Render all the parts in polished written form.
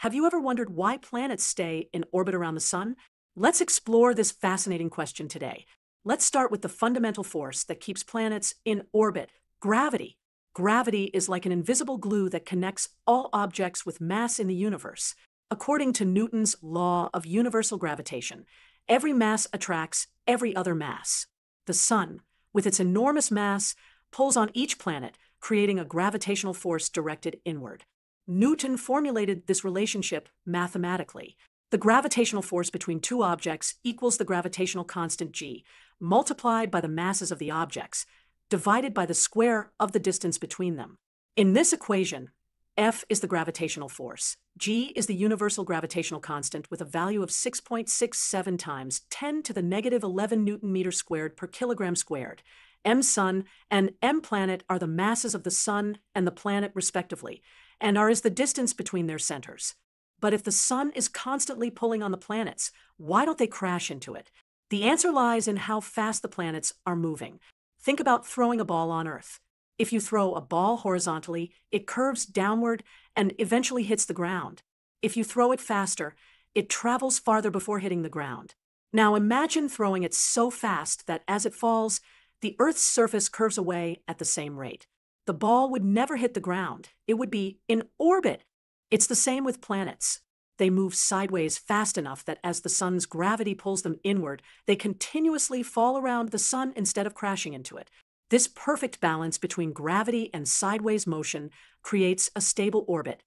Have you ever wondered why planets stay in orbit around the sun? Let's explore this fascinating question today. Let's start with the fundamental force that keeps planets in orbit: gravity. Gravity is like an invisible glue that connects all objects with mass in the universe. According to Newton's Law of Universal Gravitation, every mass attracts every other mass. The sun, with its enormous mass, pulls on each planet, creating a gravitational force directed inward. Newton formulated this relationship mathematically. The gravitational force between two objects equals the gravitational constant g, multiplied by the masses of the objects, divided by the square of the distance between them. In this equation, F is the gravitational force, g is the universal gravitational constant with a value of 6.67 times 10 to the negative 11 Newton-meter squared per kilogram squared. M sun and M planet are the masses of the sun and the planet respectively, and r is the distance between their centers. But if the sun is constantly pulling on the planets, why don't they crash into it? The answer lies in how fast the planets are moving. Think about throwing a ball on Earth. If you throw a ball horizontally, it curves downward and eventually hits the ground. If you throw it faster, it travels farther before hitting the ground. Now imagine throwing it so fast that as it falls, the Earth's surface curves away at the same rate. The ball would never hit the ground. It would be in orbit. It's the same with planets. They move sideways fast enough that as the sun's gravity pulls them inward, they continuously fall around the sun instead of crashing into it. This perfect balance between gravity and sideways motion creates a stable orbit.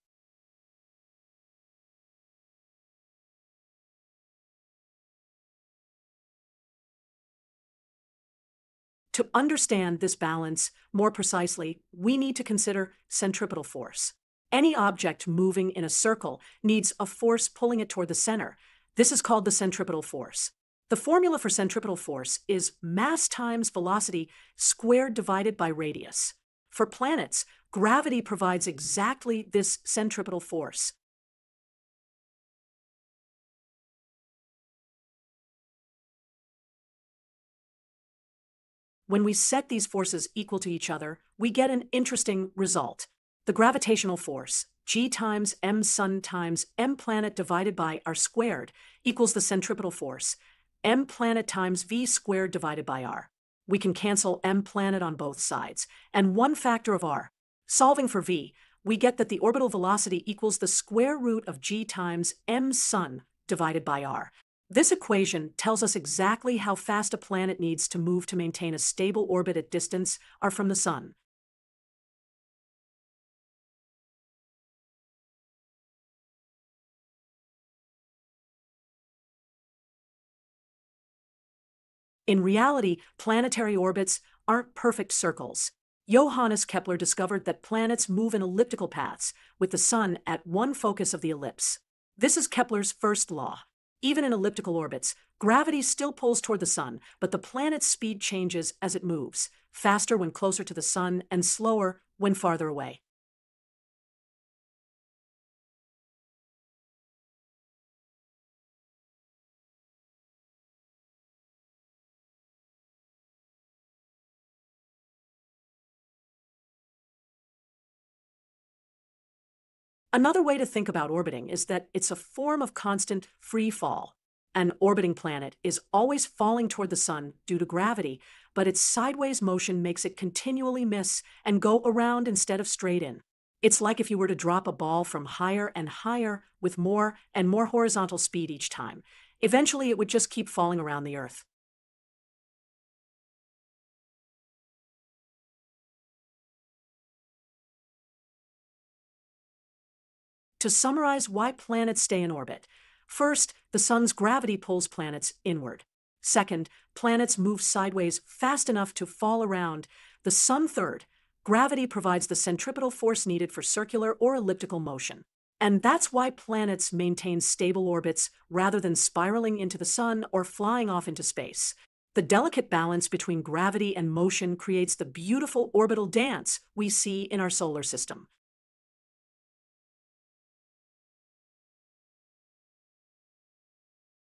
To understand this balance more precisely, we need to consider centripetal force. Any object moving in a circle needs a force pulling it toward the center. This is called the centripetal force. The formula for centripetal force is mass times velocity squared divided by radius. For planets, gravity provides exactly this centripetal force. When we set these forces equal to each other, we get an interesting result. The gravitational force, g times m sun times m planet divided by r squared, equals the centripetal force, m planet times v squared divided by r. We can cancel m planet on both sides, and one factor of r. Solving for v, we get that the orbital velocity equals the square root of g times m sun divided by r. This equation tells us exactly how fast a planet needs to move to maintain a stable orbit at distance r from the sun. In reality, planetary orbits aren't perfect circles. Johannes Kepler discovered that planets move in elliptical paths, with the sun at one focus of the ellipse. This is Kepler's first law. Even in elliptical orbits, gravity still pulls toward the sun, but the planet's speed changes as it moves, faster when closer to the sun and slower when farther away. Another way to think about orbiting is that it's a form of constant free fall. An orbiting planet is always falling toward the sun due to gravity, but its sideways motion makes it continually miss and go around instead of straight in. It's like if you were to drop a ball from higher and higher with more and more horizontal speed each time. Eventually, it would just keep falling around the Earth. To summarize why planets stay in orbit: first, the sun's gravity pulls planets inward. Second, planets move sideways fast enough to fall around the sun. Third, gravity provides the centripetal force needed for circular or elliptical motion. And that's why planets maintain stable orbits rather than spiraling into the sun or flying off into space. The delicate balance between gravity and motion creates the beautiful orbital dance we see in our solar system.